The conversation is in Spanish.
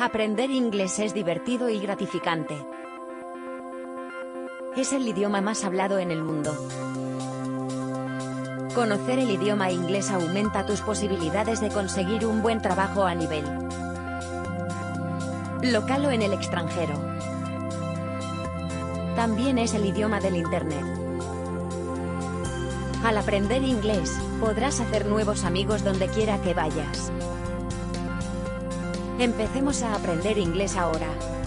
Aprender inglés es divertido y gratificante. Es el idioma más hablado en el mundo. Conocer el idioma inglés aumenta tus posibilidades de conseguir un buen trabajo a nivel local o en el extranjero. También es el idioma del Internet. Al aprender inglés, podrás hacer nuevos amigos donde quiera que vayas. Empecemos a aprender inglés ahora.